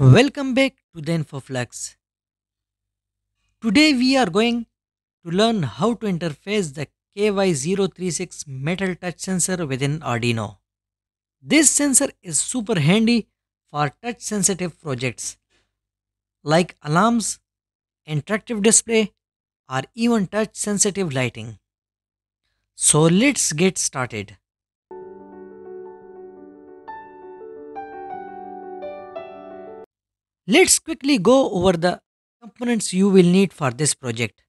Welcome back to Theinfoflux. Today we are going to learn how to interface the KY-036 metal touch sensor within Arduino. This sensor is super handy for touch sensitive projects like alarms, interactive display or even touch sensitive lighting. So let's get started. Let's quickly go over the components you will need for this project.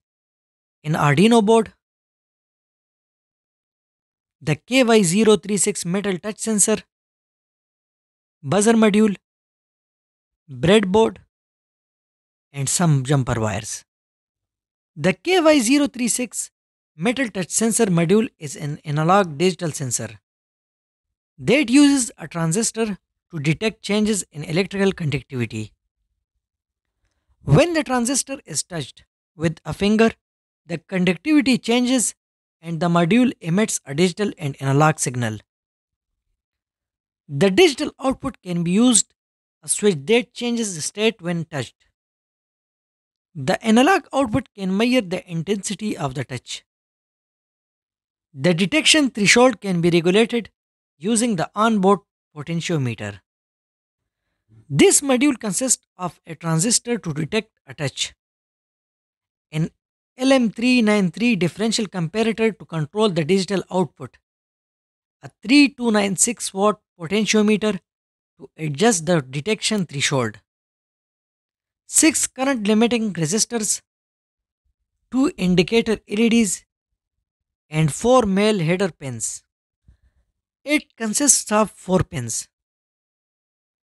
An Arduino board, the KY-036 metal touch sensor, buzzer module, breadboard and some jumper wires. The KY-036 metal touch sensor module is an analog digital sensor that uses a transistor to detect changes in electrical conductivity. When the transistor is touched with a finger, the conductivity changes and the module emits a digital and analog signal. The digital output can be used a switch that changes the state when touched. The analog output can measure the intensity of the touch. The detection threshold can be regulated using the onboard potentiometer. This module consists of a transistor to detect a touch, an LM393 differential comparator to control the digital output, a 3296 watt potentiometer to adjust the detection threshold, 6 current limiting resistors, 2 indicator LEDs and 4 male header pins. It consists of 4 pins: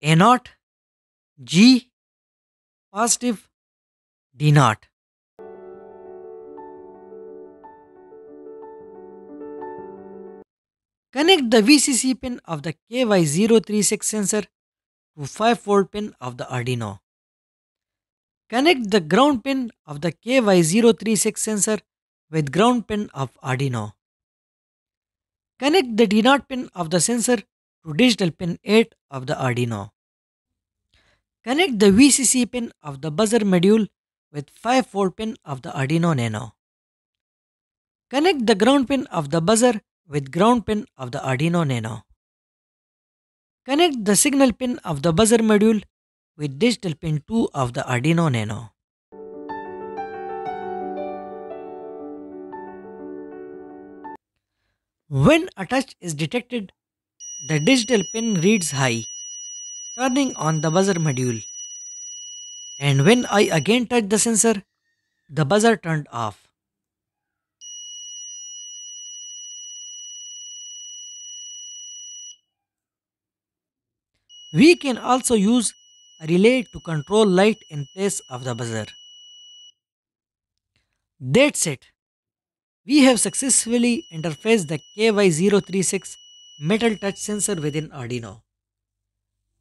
A0, G, positive, D0. Connect the VCC pin of the KY-036 sensor to 5V pin of the Arduino. Connect the ground pin of the KY-036 sensor with ground pin of Arduino. Connect the D0 pin of the sensor to digital pin 8 of the Arduino. Connect the VCC pin of the buzzer module with 5V pin of the Arduino Nano. Connect the ground pin of the buzzer with ground pin of the Arduino Nano. Connect the signal pin of the buzzer module with digital pin 2 of the Arduino Nano. When a touch is detected, the digital pin reads high, turning on the buzzer module. And when I again touch the sensor, the buzzer turned off. We can also use a relay to control light in place of the buzzer. That's it. We have successfully interfaced the KY-036 metal touch sensor within Arduino.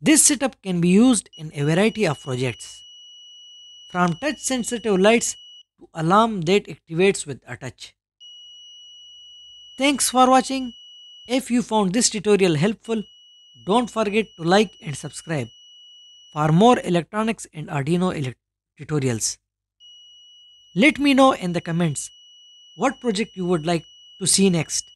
This setup can be used in a variety of projects, from touch sensitive lights to alarm that activates with a touch. Thanks for watching. If you found this tutorial helpful, don't forget to like and subscribe for more electronics and Arduino tutorials. Let me know in the comments what project you would like to see next.